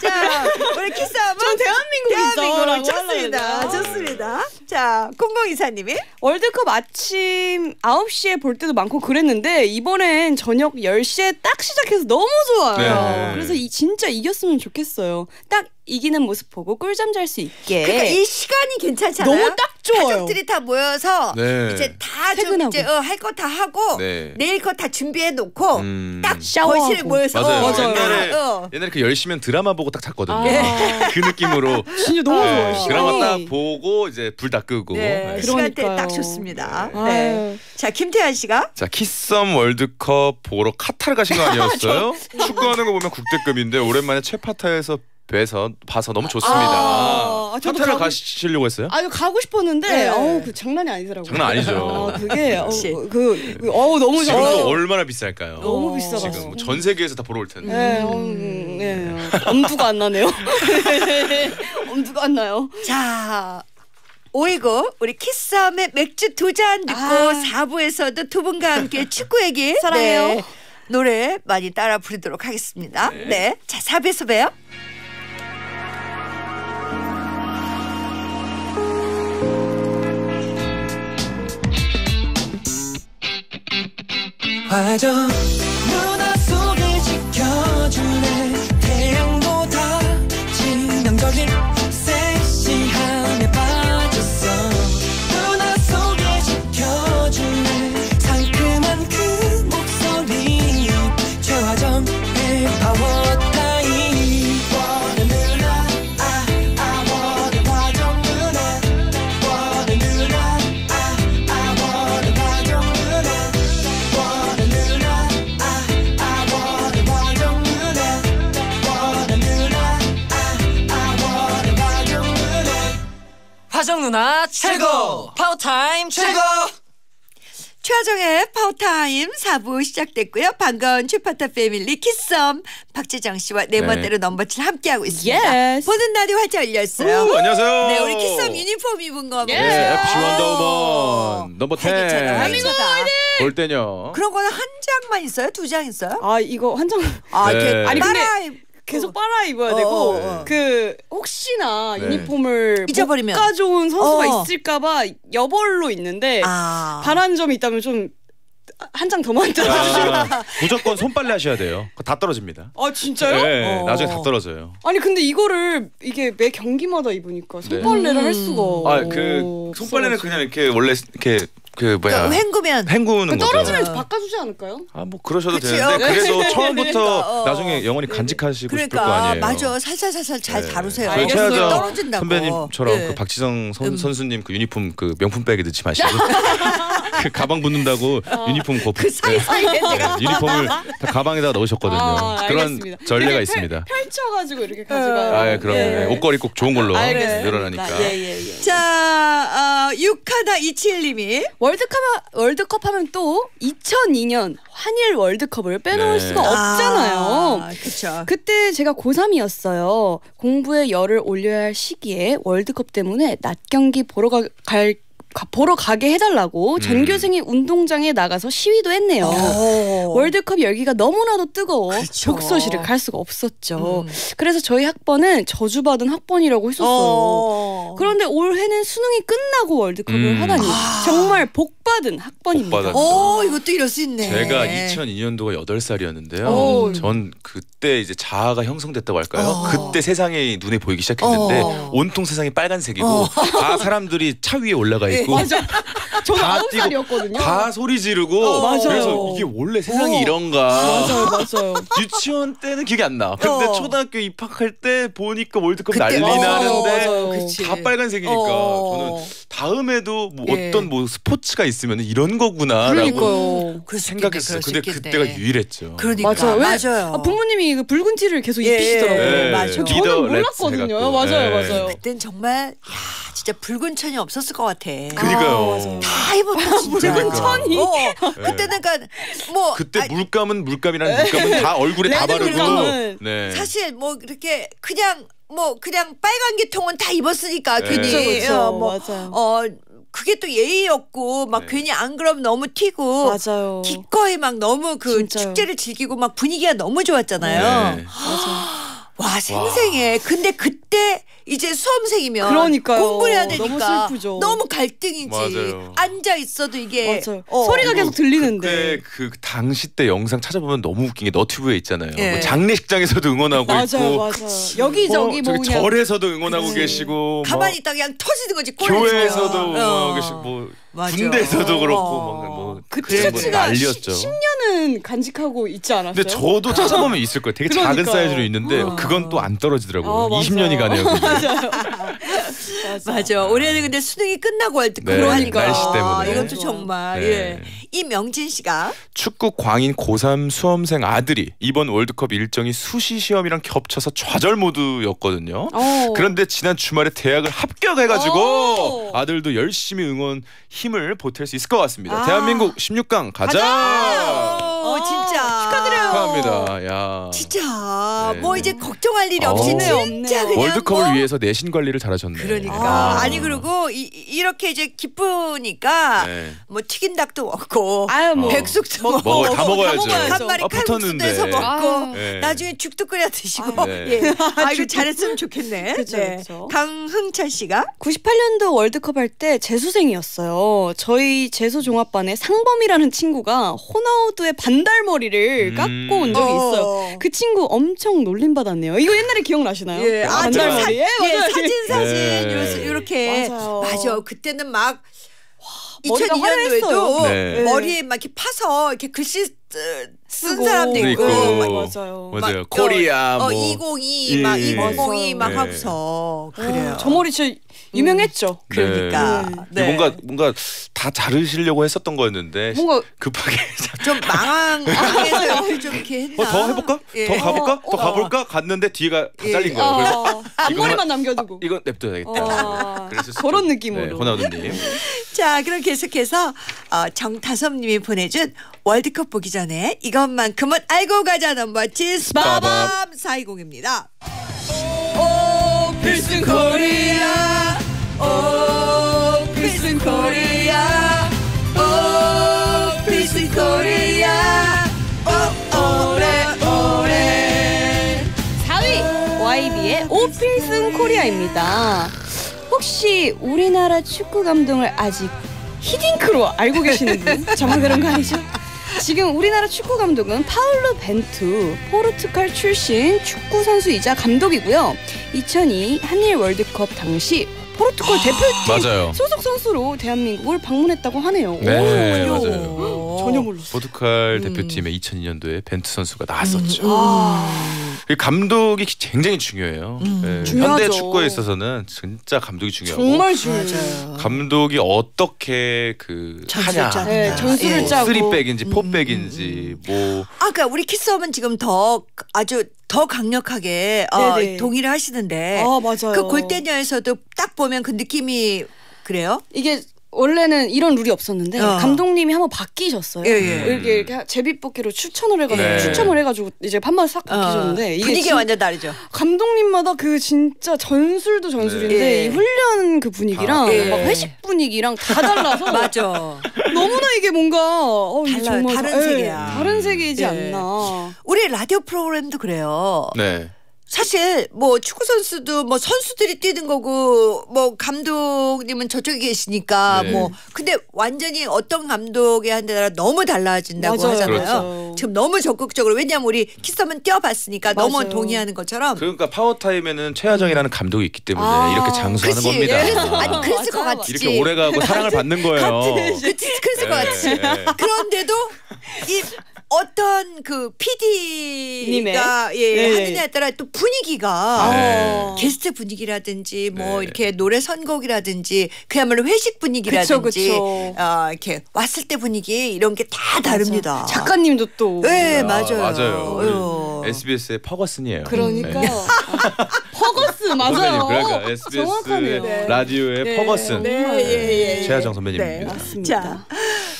자, 우리 키썸은 전 대한민국이죠. 대한민국을 쳤습니다. 좋습니다. 자, 공공이사님이 월드컵 아침. 아홉 시에 볼 때도 많고 그랬는데 이번엔 저녁 열 시에 딱 시작해서 너무 좋아요. 네. 그래서 이 진짜 이겼으면 좋겠어요. 딱 이기는 모습 보고 꿀잠 잘 수 있게. 그러니까 이 시간이 괜찮지 않아요? 너무 딱 좋아요. 가족들이 다 모여서 네. 이제 다 좀 이제 어, 할 거 다 하고 네. 내일 거 다 준비해 놓고 음. 딱 거실에 모여서 맞아요. 어, 맞아요. 옛날에, 어. 옛날에 그 열시면 드라마 보고 딱 잤거든요. 아. 그 느낌으로 진짜 너무 네. 좋아요. 드라마 딱 보고 이제 불 다 끄고 네. 네. 시간대 딱 좋습니다. 네. 네. 자 김태환 씨가 자 키썸 월드컵 보러 카타르 가신 거 아니었어요? 저... 축구하는 거 보면 국대급인데 오랜만에 최파타에서 뵈서 봐서 너무 좋습니다. 아, 아, 카타르 가시려고 했어요? 아니 가고 싶었는데 네. 어우 그 장난이 아니더라고요. 장난 아니죠. 아, 그게 어, 그, 그 어우 너무 장난. 지금도 얼마나 비쌀까요? 너무 비싸. 지금 뭐 전 세계에서 다 보러 올 텐데. 네, 음, 네. 엄두가 안 나네요. 엄두가 안 나요. 자. 오이고 우리 키썸의 맥주 두 잔 듣고 아. 사부에서도 두 분과 함께 축구 얘기 사랑해요. 네. 노래 많이 따라 부르도록 하겠습니다. 네. 네. 자, 사부에서 봬요. 화정 누나 속을 지켜주네 태양보다 진정적인 섹시함에 빠졌어 누나 속을 지켜주네 상큼한 그 목소리 최화정의 파워타임 원해 누나 아, 아 원해 화정 누나 원해 누나 아, 아 원해 화정 누나 원해 누나 아, 아 원해 화정 누나 원해 누나 아, 아 원해 화정 누나 화정 누나 최고! 파워타임 최고! 최화정의 파워타임 사부 시작됐고요. 반가운 최파타 패밀리 키썸 박재정 씨와 네 번째로 넘버 칠 함께하고 있습니다. 예스. 보는 날이 활짝 열렸어요. 오, 안녕하세요. 네, 우리 키썸 유니폼 입은 거 보세요. 예. 에프씨 원더우먼 넘버 텐. 볼 때요. 그런 거는 한 장만 있어요? 두 장 있어요? 아 이거 한 장. 아, 네. 아니 근데. 계속 빨아 입어야 되고 어어. 그 혹시나 네. 유니폼을 잊어버리면. 못 가져온 선수가 어어. 있을까봐 여벌로 있는데 아. 바라는 점이 있다면 좀 한 장 더만 떨어주시면 아, 무조건 손빨래 하셔야 돼요. 다 떨어집니다. 아 진짜요? 네, 어. 나중에 다 떨어져요. 아니 근데 이거를 이게 매 경기마다 입으니까 손빨래를 네. 할 수가 아, 그 손빨래는 그냥 이렇게 원래 이렇게 그 뭐야 그러니까 헹구면 헹구는 거 떨어지면 아. 바꿔주지 않을까요? 아 뭐 그러셔도 그치? 되는데 그래도 처음부터 그러니까, 어. 나중에 영원히 간직하시고 그러니까, 싶을 거 아니에요. 맞아 살살살살 잘 네. 다루세요. 알겠어요. 떨어진다고 선배님처럼 네. 그 박지성 선, 음. 선수님 그 유니폼 그 명품백에 넣지 마시고 그 가방 붙는다고 어. 유니폼 거 그 사이사이에 네. 내가 네. 유니폼을 다 가방에다 넣으셨거든요. 아, 그런 전례가 펼, 있습니다. 펼쳐가지고 이렇게 가져가요. 아 예, 그럼 네. 옷걸이 꼭 좋은 걸로 네. 늘어나니까. 예, 예, 예. 자 어, 육하나 이칠님이 월드컵, 월드컵 하면 또 이천이 년 한일 월드컵을 빼놓을 네. 수가 없잖아요. 아, 그쵸. 그때 제가 고삼이었어요. 공부에 열을 올려야 할 시기에 월드컵 때문에 낮 경기 보러 가, 갈 보러 가게 해달라고 음. 전교생이 운동장에 나가서 시위도 했네요. 오. 월드컵 열기가 너무나도 뜨거워 그쵸. 독서실을 갈 수가 없었죠. 음. 그래서 저희 학번은 저주받은 학번이라고 했었어요. 오. 그런데 올해는 수능이 끝나고 월드컵을 음. 하다니 아. 정말 복받은 학번입니다. 오, 이것도 이럴 수 있네. 제가 이천이 년도가 여덟 살이었는데요. 오. 전 그때 이제 자아가 형성됐다고 할까요? 오. 그때 세상이 눈에 보이기 시작했는데 오. 온통 세상이 빨간색이고 오. 다 사람들이 차 위에 올라가 있고 맞아. 저는 아홉 살이었거든요. 다 소리 지르고 어, 그래서 이게 원래 세상이 어. 이런가. 맞아요, 맞아요. 유치원 때는 기억이 안 나. 근데 어. 초등학교 입학할 때 보니까 월드컵 난리 나는데 다 빨간색이니까 어. 저는 다음에도 뭐 예. 어떤 뭐 스포츠가 있으면 이런 거구나라고 생각했어요. 근데 그때가 유일했죠. 그러니까 맞아요. 맞아요. 아, 부모님이 그 붉은 티를 계속 예. 입히시더라고요. 예. 맞아요. 저는 몰랐거든요. 맞아요, 예. 맞아요. 그땐 정말 야, 진짜 붉은 천이 없었을 것 같아. 그러니까요. 아, 다 입었다 진짜. 붉은 천이. 어, 그때는 그러니까 뭐 그때 아, 물감은 물감이라는 물감은 다 얼굴에 다 바르고. 네. 사실 뭐 이렇게 그냥 뭐 그냥 빨간 계통은 다 입었으니까 네. 괜히 그쵸, 그쵸. 어, 뭐 맞아요. 어 그게 또 예의였고 막 네. 괜히 안 그럼 너무 튀고 맞아요. 기꺼이 막 너무 그 진짜요. 축제를 즐기고 막 분위기가 너무 좋았잖아요. 네. 맞아요. 와 생생해. 근데 그때 이제 수험생이면 그러니까요. 공부를 해야 되니까 너무 슬프죠. 너무 갈등이지. 맞아요. 앉아 있어도 이게 어. 소리가 계속 들리는데. 그, 그 당시 때 영상 찾아보면 너무 웃긴 게 너튜브에 있잖아요. 예. 뭐 장례식장에서도 응원하고 맞아요, 있고 맞아요. 여기저기 어, 뭐 저기 절에서도 응원하고 그치. 계시고 가만히 있다 그냥 터지는 거지. 교회에서도 어. 응원하고 계시고 뭐 맞아. 군대에서도 그렇고 어. 뭐 그때 뭐 날렸죠. 십 년은 간직하고 있지 않았어요? 근데 저도 찾아보면 있을 거예요. 되게 그러니까. 작은 사이즈로 있는데 어. 그건 또 안 떨어지더라고요. 어, 이십 년이 가네요. 맞아요. 맞아. 올해는 근데 수능이 끝나고 할 때 네, 그러니까 날씨 때문에. 아, 이것도 정말. 네. 예. 이명진 씨가 축구 광인 고삼 수험생 아들이 이번 월드컵 일정이 수시 시험이랑 겹쳐서 좌절 모드였거든요. 오. 그런데 지난 주말에 대학을 합격해가지고 오. 아들도 열심히 응원 힘을 보탤 수 있을 것 같습니다. 아. 대한민국 십육 강 가자. 가자. 어, 진짜 축하드려요. 축하합니다. 야. 진짜 네. 뭐 이제 걱정할 일이 없이 진짜 그냥 월드컵을 뭐. 위해서 내신 관리를 잘하셨네. 그러니까 아. 아니 그리고 이, 이렇게 이제 기쁘니까 네. 뭐 튀긴 닭도 먹고 아유, 뭐. 백숙도 어. 먹고 먹어, 다 먹어야죠. 한 마리 칼국수도 해서 먹고 아. 네. 나중에 죽도 끓여 드시고. 아, 네. 예. 아 이거 잘했으면 좋겠네. 그쵸, 네. 그쵸. 강흥찬 씨가 구십팔 년도 월드컵 할 때 재수생이었어요. 저희 재수종합반에 상범이라는 친구가 호나우두의 반 반달머리를 깎고 음. 온 적이 있어요. 어. 그 친구 엄청 놀림받았네요. 이거 옛날에 기억나시나요? 예, 아, 반달머리. 예, 예, 사진 사진 네. 이렇게. 맞아요. 맞아. 그때는 막 이천이 년도에도 네. 머리에 막 이렇게 파서 이렇게 글씨 쓴 사람도 있고, 있고. 맞아요. 맞아요. 코리아 뭐 어, 이공이 예. 막 이공공이 막 네. 하고서 그래요. 오, 저 머리 진짜 유명했죠. 음. 그러니까 네. 네. 뭔가 뭔가 다 자르시려고 했었던 거였는데 뭔가 급하게 좀 망황해서 좀 이렇게 했나. 어, 더 해볼까? 예. 더 가볼까? 어, 더 가볼까? 어. 갔는데 뒤가 다 예. 잘린 거예요. 어. 앞머리만 남겨두고 아, 이건 냅둬야겠다. 어. 그런 느낌으로. 네, 호나우드님. 자 그럼 계속해서 어, 정다섭님이 보내준 월드컵 보기 전에 이것만큼은 알고 가자 넘버치 스바밤 사이공입니다. 오 필승 코리아 오 필승 코리아 오 필승 코리아 오 오래오래 사 위 와이비의 오 필승 코리아입니다. 혹시 우리나라 축구 감독을 아직 히딩크로 알고 계시는 분? 정말 그런 거 아니죠? 지금 우리나라 축구 감독은 파울루 벤투, 포르투갈 출신 축구 선수이자 감독이고요. 이천이 한일 월드컵 당시 포르투갈 대표팀 소속 선수로 대한민국을 방문했다고 하네요. 네, 오, 맞아요. 전혀 몰랐어요. 포르투갈 음. 대표팀에 이천이 년도에 벤투 선수가 나왔었죠. 음. 아. 감독이 굉장히 중요해요. 음, 네. 현대 축구에 있어서는 진짜 감독이 중요하고 정말 중요해요. 감독이 어떻게 그 하냐, 네, 전술을 뭐 짜고 쓰리백인지 포백인지 음. 뭐. 아, 그러니까 우리 키썸은 지금 더 아주 더 강력하게 어, 동의를 하시는데. 아, 맞아요. 그 골대녀에서도 딱 보면 그 느낌이 그래요? 이게. 원래는 이런 룰이 없었는데 어. 감독님이 한번 바뀌셨어요. 예, 예. 이렇게, 이렇게 제비뽑기로 추천을 해가지고 네. 추첨을 해가지고 이제 판만 싹 바뀌셨는데 어. 이게 분위기가 완전 다르죠. 감독님마다 그 진짜 전술도 전술인데 네. 이 훈련 그 분위기랑 아, 예. 막 회식 분위기랑 다 달라서 맞아. 너무나 이게 뭔가 어, 달라, 정말 다른 에이, 세계야. 다른 세계이지 예. 않나. 우리 라디오 프로그램도 그래요. 네. 사실 뭐 축구 선수도 뭐 선수들이 뛰는 거고 뭐 감독님은 저쪽에 계시니까 네. 뭐 근데 완전히 어떤 감독에 한데라 너무 달라진다고 맞아요. 하잖아요. 그렇죠. 지금 너무 적극적으로 왜냐면 우리 키썸은 뛰어봤으니까 맞아요. 너무 동의하는 것처럼. 그러니까 파워타임에는 최화정이라는 감독이 있기 때문에 아, 이렇게 장수하는 그치. 겁니다. 그래서, 아니 그랬을 것 같지. 이렇게 오래가고 사랑을 받는 거예요. 그치, 그랬을 네, 것 같지. 네. 그런데도 이 어떤 그 피디가 예, 네. 하느냐에 따라 또 분위기가 네. 게스트 분위기라든지 뭐 네. 이렇게 노래 선곡이라든지 그야말로 회식 분위기라든지 그쵸, 그쵸. 어, 이렇게 왔을 때 분위기 이런 게 다 다릅니다. 맞아. 작가님도 또. 네, 아, 맞아요. 맞아요. 에스비에스의 퍼거슨이에요. 그러니까. 네. 퍼거슨 맞아요. 그러니까 에스비에스 라디오의 네. 퍼거슨. 네. 네. 네. 네. 최화정 선배님입니다. 네. 자,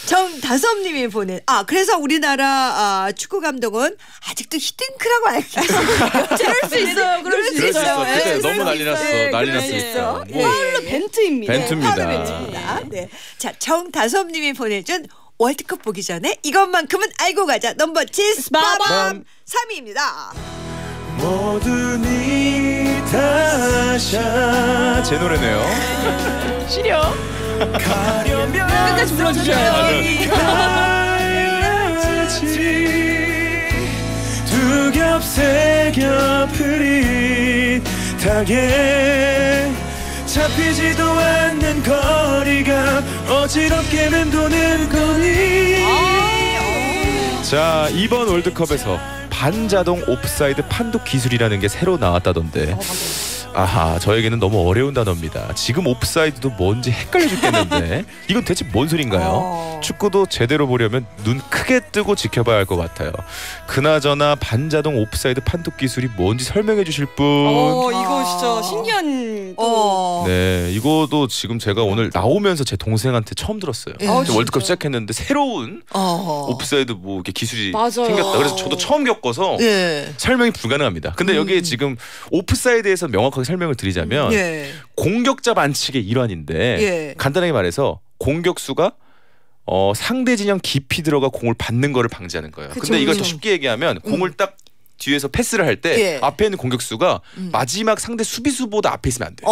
정다섭님이 보낸. 아 그래서 우리나라 아, 축구 감독은 아직도 히딩크라고 알겠어요. 그럴 수 있어요. 그럴 수 있어요. 그때 너무 난리났어. 난리났으니까. 파울루 벤투입니다. 벤투입니다. 네. 자 정다섭님이 보내준 월드컵 보기 전에 이것만큼은 알고 가자. 넘버 칠 스바밤 삼 위입니다. 모든 이 제 노래네요. 시려. 끝까지 불러주셔야 두 겹 세 겹을 잇하게 잡히지도 않는 거리가 어지럽게 맴도는 거리. 자, 이번 월드컵에서 반자동 옵사이드 판독 기술이라는 게 새로 나왔다던데. 아하, 저에게는 너무 어려운 단어입니다. 지금 옵사이드도 뭔지 헷갈려 죽겠는데 이건 대체 뭔 소린가요? 어... 축구도 제대로 보려면 눈 크게 뜨고 지켜봐야 할 것 같아요. 그나저나 반자동 옵사이드 판독 기술이 뭔지 설명해 주실 분? 어, 이거 진짜 신기한 또... 어... 네, 이거도 지금 제가 오늘 나오면서 제 동생한테 처음 들었어요. 예, 월드컵 진짜? 시작했는데 새로운 어... 옵사이드 뭐 이렇게 기술이 맞아요. 생겼다. 그래서 저도 처음 겪어서 예. 설명이 불가능합니다. 근데 음... 여기에 지금 오프사이드에서 명확하게 설명을 드리자면 예. 공격자 반칙의 일환인데 예. 간단하게 말해서 공격수가 어, 상대 진영 깊이 들어가 공을 받는 거를 방지하는 거예요. 그쵸, 근데 이걸 음. 더 쉽게 얘기하면 음. 공을 딱 뒤에서 패스를 할 때 예. 앞에 있는 공격수가 음. 마지막 상대 수비수보다 앞에 있으면 안 돼요.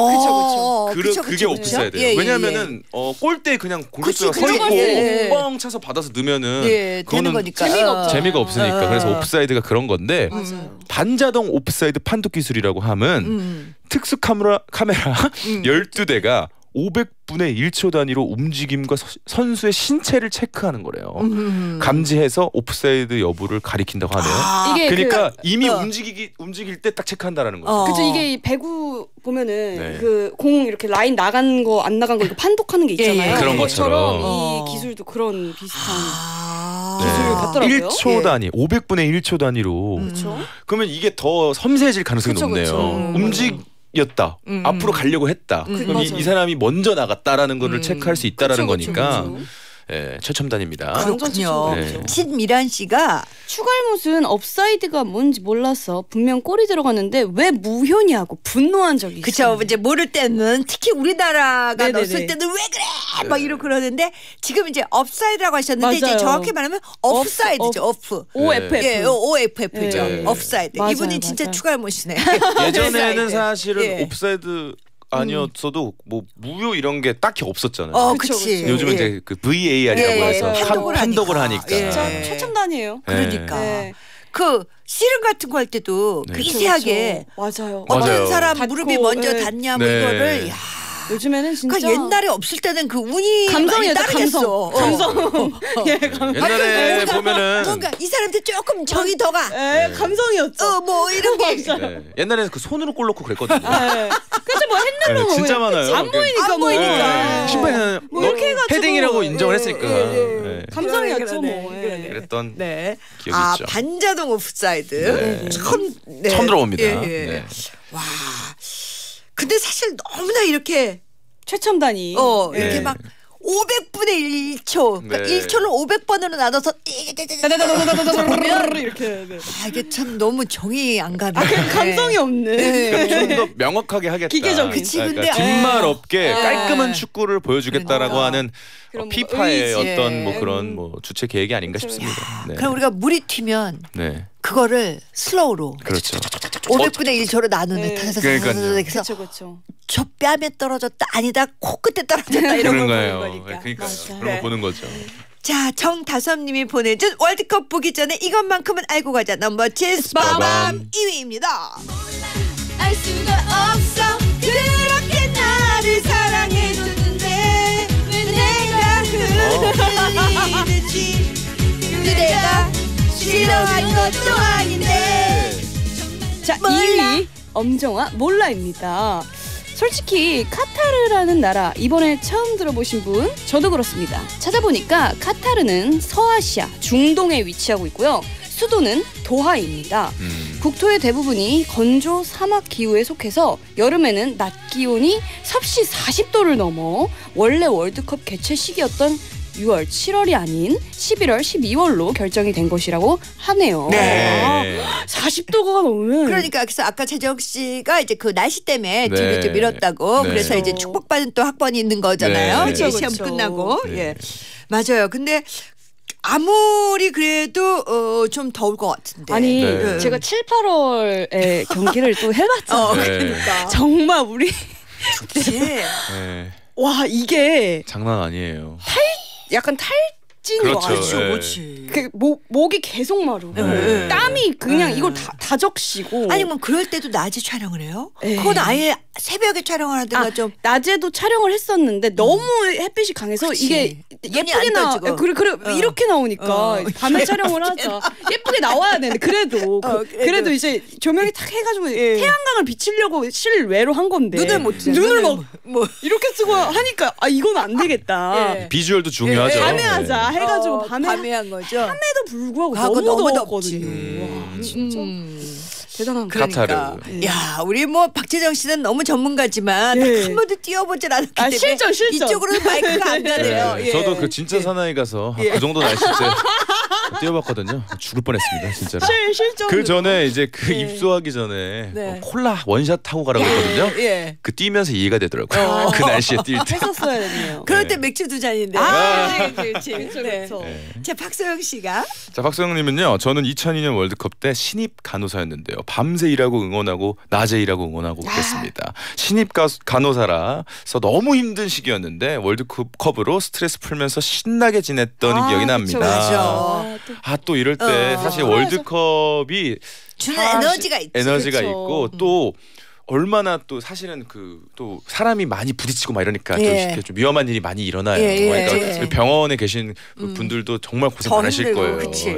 그렇죠, 그렇죠. 그게 없어야 돼요. 예, 왜냐하면은 예. 어, 골대에 그냥 공격수가 그치, 서 있고 예. 뻥 차서 받아서 넣으면은 예, 그거는 거니까. 재미가, 재미가 없으니까. 아. 그래서 옵사이드가 그런 건데 맞아요. 반자동 옵사이드 판독 기술이라고 하면 음. 특수 카메라, 카메라 음. 열두 대가 오백 분의 일 초 단위로 움직임과 서, 선수의 신체를 체크하는 거래요. 음. 감지해서 옵사이드 여부를 가리킨다고 하네요. 아, 그러니까 그, 이미 어. 움직이기, 움직일 때 딱 체크한다라는 거죠. 어. 그렇죠. 이게 배구 보면은 네. 그 공 이렇게 라인 나간 거 안 나간 거 이거 판독하는 게 있잖아요. 예, 그런 것처럼 어. 이 기술도 그런 비슷한 아. 기술을 갖더라고요. 일 초 예. 단위, 오백 분의 일 초 단위로. 음. 음. 그러면 이게 더 섬세해질 가능성이 그쵸, 높네요. 그쵸. 음. 움직 였다. 음. 앞으로 가려고 했다. 음. 그럼 이, 이 사람이 먼저 나갔다라는 거를 음. 체크할 수 있다라는 그쵸, 거니까 그쵸, 그쵸. 예, 최첨단입니다. 그렇군요. 네. 신미란 씨가 추갈못은 업사이드가 뭔지 몰라서 분명 골이 들어갔는데 왜 무효냐고 분노한 적이 있어요. 그렇죠. 이제 모를 때는 특히 우리나라가 네네네. 넣었을 때는 왜 그래 막 이러고 그러는데 지금 이제 업사이드라고 하셨는데 맞아요. 이제 정확히 말하면 업사이드죠. 오프. 오에프에프. 예, 오에프에프죠. 네. 업사이드. 맞아요, 이분이 진짜 맞아요. 추갈못이네. 예전에는 사실은 예. 업사이드 아니었어도 음. 뭐 무효 이런 게 딱히 없었잖아요. 어, 그렇지. 요즘은 예. 이제 그 브이에이알이라고 예, 해서 예, 판독을, 판독을 하니까. 진짜 최첨단이에요. 그러니까. 예. 그 씨름 같은 거 할 때도 네. 그 미세하게 맞아요. 어떤 맞아요. 사람 닿고, 무릎이 먼저 예. 닿냐 뭐 네. 이거를 야. 요즘에는 진짜 그러니까 옛날에 없을 때는 그 운이 감성이 따르겠어. 감성. 감성. 예, 감성. 옛날에 보면은 뭔가 이 사람한테 조금 정이 더 가. 예, 감성이었죠. 어, 뭐 이런 게 네. 옛날에는 그 손으로 골 넣고 그랬거든요. 네. 그래서 뭐 했는데 뭐 진짜 많아요. 안 보이니까 안 보이니까. 심판은 뭐 이렇게 해 가지고 헤딩이라고 인정을 했으니까. 감성이었죠 뭐. 그랬던 네. 기억이 아, 있죠. 아, 반자동 오프사이드. 네. 처음 네. 처음 들어봅니다. 예, 예. 네. 와. 근데 사실 너무나 이렇게 최첨단이 어 이렇게 네. 막 오백 분의 일 초, 그러니까 네. 일 초를 오백 번으로 나눠서 이렇게 네. 아, 이게 참 너무 정이 안 가네. 아, 감성이 없네. 네. 그러니까 좀 더 명확하게 하겠다. 기계적인. 그치, 근데 그러니까 뒷말 없게 깔끔한 축구를 보여주겠다라고 그러니까. 하는 어, 피파의 의지. 어떤 뭐 그런 뭐 주체 계획이 아닌가 싶습니다. 네. 그럼 우리가 물이 튀면 네. 그거를 슬로우로 그렇죠. 오백 분의 일 초로 나누는 타서 그래서 저 뺨에 떨어졌다 아니다 코끝에 떨어졌다 이런 거예요. 그러니까 그런 거 네. 보는 거죠. 자, 정다섭님이 보내준 월드컵 보기 전에 이것만큼은 알고 가자 넘버 칠 빠밤 이 위입니다. 알 수가 없어 그렇게 나를 사랑해줬는데 왜 내가 흔들리는지 그대가 싫어한 것도 아닌데. 자, 이 위 엄정화 몰라입니다. 솔직히 카타르라는 나라 이번에 처음 들어보신 분? 저도 그렇습니다. 찾아보니까 카타르는 서아시아 중동에 위치하고 있고요. 수도는 도하입니다. 음. 국토의 대부분이 건조 사막 기후에 속해서 여름에는 낮 기온이 섭씨 사십 도를 넘어 원래 월드컵 개최 시기였던 유월, 칠월이 아닌 십일월, 십이월로 결정이 된 것이라고 하네요. 네. 아, 사십 도가 넘으면. 그러니까 그래서 아까 재정 씨가 이제 그 날씨 때문에 네. 뒤를 좀 밀었다고. 네. 그래서 이제 축복받은 또 학번이 있는 거잖아요. 네. 시험 그쵸. 끝나고. 네. 예, 맞아요. 근데 아무리 그래도 어, 좀 더울 것 같은데. 아니 네. 제가 칠, 팔월에 경기를 또 해봤잖아요. 어, 그러니까. 정말 우리 네. 와 이게 장난 아니에요. 탈 약간 탈. 그렇죠. 그 목 목이 계속 마르고 네. 땀이 그냥 네. 이걸 다, 다 적시고. 아니 그럼 그럴 때도 낮에 촬영을 해요? 에이. 그건 아예 새벽에 촬영을 하다가 아, 좀 낮에도 촬영을 했었는데 너무 햇빛이 강해서 그치. 이게 예쁘게 나 그래 그래 어. 이렇게 나오니까 어. 밤에 촬영을 하자. 예쁘게 나와야 되는데 그래도 어, 그래도. 그래도 이제 조명이 탁 해가지고 예. 태양광을 비치려고 실외로 한 건데 눈을 못 눈을 막 뭐 이렇게 쓰고 하니까 아 이건 안 되겠다. 아, 예. 비주얼도 중요하죠. 예. 밤에 하자. 해가지고 어, 밤에 밤에 한 거죠. 밤에도 불구하고 너무, 너무 덥거든요. 음, 와, 진짜 음. 대단한 그러니까. 카타르. 예. 야, 우리 뭐 박재정 씨는 너무 전문가지만 예. 한 번도 뛰어보질 않았기 때문에 아, 실전, 실전. 이쪽으로는 마이크가 안 가네요. 예. 예. 저도 그 진짜 사나이 가서 예. 그 정도 날씨 때 뛰어봤거든요. 죽을 뻔했습니다, 진짜로. 실, 실전. 그 전에 이제 그 예. 입소하기 전에 네. 콜라 원샷 하고 가라고 예. 했거든요. 예. 그 뛰면서 이해가 되더라고요. 어. 그 날씨에 뛸 때. 했었어야 되네요. 그럴 때 네. 맥주 두 잔인데. 아, 그렇지, 그렇죠. 자, 박소영 씨가. 자, 박소영 님은요. 저는 이천이 년 월드컵 때 신입 간호사였는데요. 밤새 일하고 응원하고 낮에 일하고 응원하고 그랬습니다. 신입 가수, 간호사라서 너무 힘든 시기였는데 월드컵으로 스트레스 풀면서 신나게 지냈던 아, 기억이 납니다. 그렇죠. 아, 또 이럴 때 어. 사실 월드컵이 주는 에너지가 있죠. 에너지가 그렇죠. 있고 또 얼마나 또 사실은 그 또 사람이 많이 부딪히고 막 이러니까 예. 좀 이렇게 좀 위험한 일이 많이 일어나요. 예, 그러니까 예. 병원에 계신 그 분들도 음. 정말 고생 많으실 거예요. 그치. 예.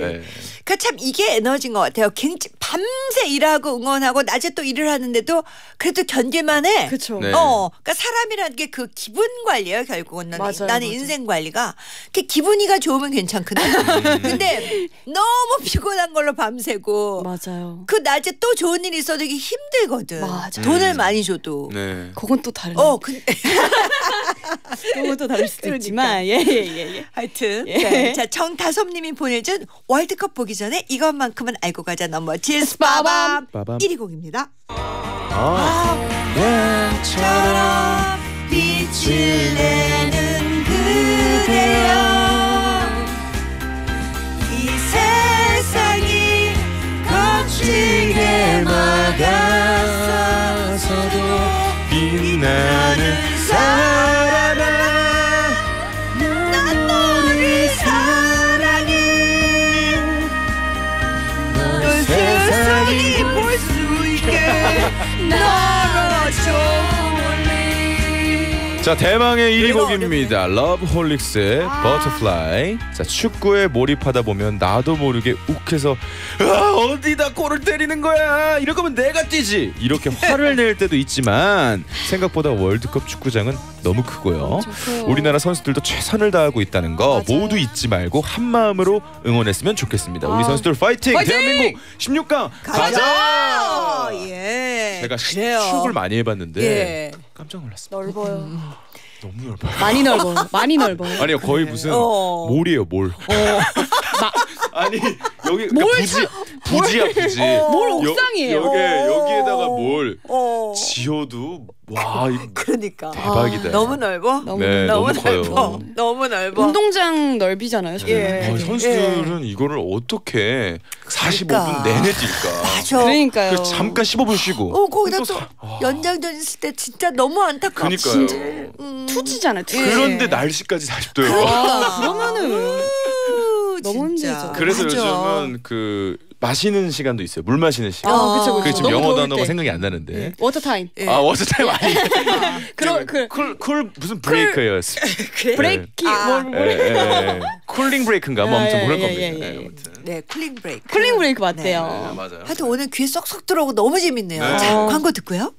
그러니까 참 이게 에너지인 것 같아요. 밤새 일하고 응원하고 낮에 또 일을 하는데도 그래도 견딜만해. 그렇죠. 네. 어, 그러니까 사람이라는 게 그 기분 관리예요. 결국은 나는, 맞아요, 나는 맞아요. 인생 관리가 이렇게 기분이가 좋으면 괜찮거든. 음. 근데 너무 피곤한 걸로 밤새고 맞아요. 그 낮에 또 좋은 일이 있어도 이게 힘들거든. 맞아. 돈을 음. 많이 줘도. 네. 그건 또 다른. 어, 그... 그건 또 다를 수도 그러니까. 있지만. 예, 예, 예. 하여튼. 예. 자, 정다솜님이 보내준 월드컵 보기 전에 이것만큼은 알고 가자. 넘버 칠스 빠밤. 일 위 곡입니다. 아, 뱀처럼 빛을 내는 그대여 이 세상이 거칠게 막아 빛나는 사랑아 난 너를 사랑해 널 세상이 볼 수 있게 널어줘. 자, 대망의 일 위 곡입니다. 러브홀릭스의 아 버터플라이. 자, 축구에 몰입하다 보면 나도 모르게 욱해서 아, 어디다 골을 때리는 거야. 이럴 거면 내가 뛰지. 이렇게 화를 낼 때도 있지만 생각보다 월드컵 축구장은 너무 크고요. 우리나라 선수들도 최선을 다하고 있다는 거 맞아요. 모두 잊지 말고 한 마음으로 응원했으면 좋겠습니다. 아. 우리 선수들 파이팅! 파이팅! 대한민국 십육 강 가자! 가자! 예. 제가 축구를 많이 해봤는데 예. 깜짝 놀랐습니다. 넓어요. 음. 너무 넓어요. 많이 넓어요. 많이 넓어요. 아니요, 거의 무슨 어. 몰이에요, 몰. 어. 아니 여기 그러니까 부지, 부지야 부지. 어, 몰 옥상이에요. 여기 여기에다가 뭘 어. 지어도 와 그러니까 대박이다. 아, 너무 넓어. 너무, 네, 너무, 너무 넓어. 커요. 너무 넓어. 운동장 넓이잖아요. 예. 아, 선수들은 예. 이거를 어떻게 사십오 분 그러니까. 내내 뛸까. 맞아. 그러니까요. 잠깐 십오 분 쉬고. 어 거기다 또, 또 사... 연장전 있을 때 진짜 너무 안타깝다. 진짜 음. 투지잖아요. 투지. 그런데 날씨까지 사십 도예요. 그러니까. 그러면은. 너무 힘들죠. 그래서 맞아. 요즘은 그 마시는 시간도 있어요. 물 마시는 시간. 아, 그쵸, 그쵸. 그게 지금 영어 단어가 때. 생각이 안 나는데. 네. 워터타임. 네. 아, 워터타임 아니에요. 아. 그럼 그 쿨 쿨 무슨 브레이크예요. 그래? 브레이크. 아. 뭘 예, 예, 예. 쿨링 브레이크인가 뭐 아무튼 모를 예, 겁니다. 예, 예, 예. 네, 쿨링 브레이크. 쿨링 브레이크 맞대요. 네. 네, 맞아요. 하여튼 오늘 귀에 쏙쏙 들어오고 너무 재밌네요. 네. 자, 광고 듣고요.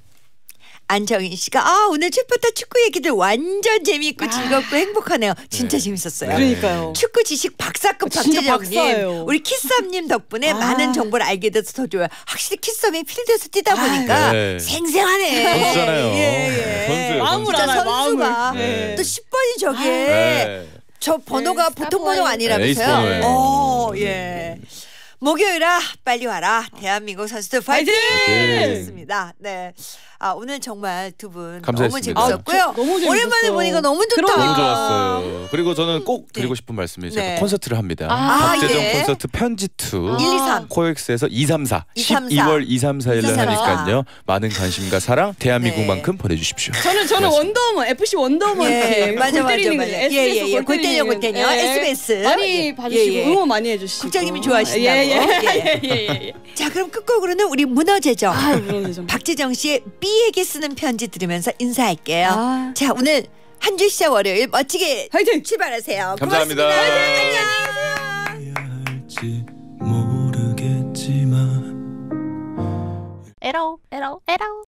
안정인 씨가 아 오늘 챗바타 축구 얘기들 완전 재미있고 아. 즐겁고 행복하네요. 진짜 네. 재밌었어요. 그러니까요. 축구 지식 박사급 박재정님, 우리 키썸님 덕분에 아. 많은 정보를 알게 돼서 더 좋아요. 확실히 키썸이 필드에서 뛰다 보니까 아. 네. 생생하네. 선수잖아요. 예, 예. 선수예요. 마음을 진짜 알아요. 선수가 네. 또 십 번이 저게 네. 저 번호가 네. 보통 번호가 아니라면서요. 어, 예. 목요일아 빨리 와라. 대한민국 선수들 파이팅! 파이팅! 좋습니다. 네. 아, 오늘 정말 두 분 너무 재밌었고요. 아, 너무 오랜만에 보니까 너무 좋다. 그러니까. 너무 좋았어요. 그리고 저는 꼭 드리고 네. 싶은 말씀이 제가 네. 콘서트를 합니다. 아, 박재정 예. 콘서트 편지 투 일, 이, 삼 코엑스에서 이, 삼, 사 십이월 이, 삼, 사일날 하니까요. 많은 관심과 사랑 대한민국만큼 네. 보내주십시오. 저는 저는 원더우먼 에프씨 원더우먼 예, 팀 맞아 맞아 맞아. 예예예. 골때려 골때려 에스비에스 많이 봐주시고 예, 예. 응원 많이 해주시고 국장님이 좋아하신다고. 예예예. 예. 예. 자 그럼 끝곡으로는 우리 문어재정 아, 박재정 씨의 B에게 쓰는 편지 들으면서 인사할게요. 아. 자 오늘 한 주 시작 월요일 멋지게 화이팅! 출발하세요. 감사합니다. 고맙습니다. 화이팅! 화이팅! 안녕. 에러 에러 에러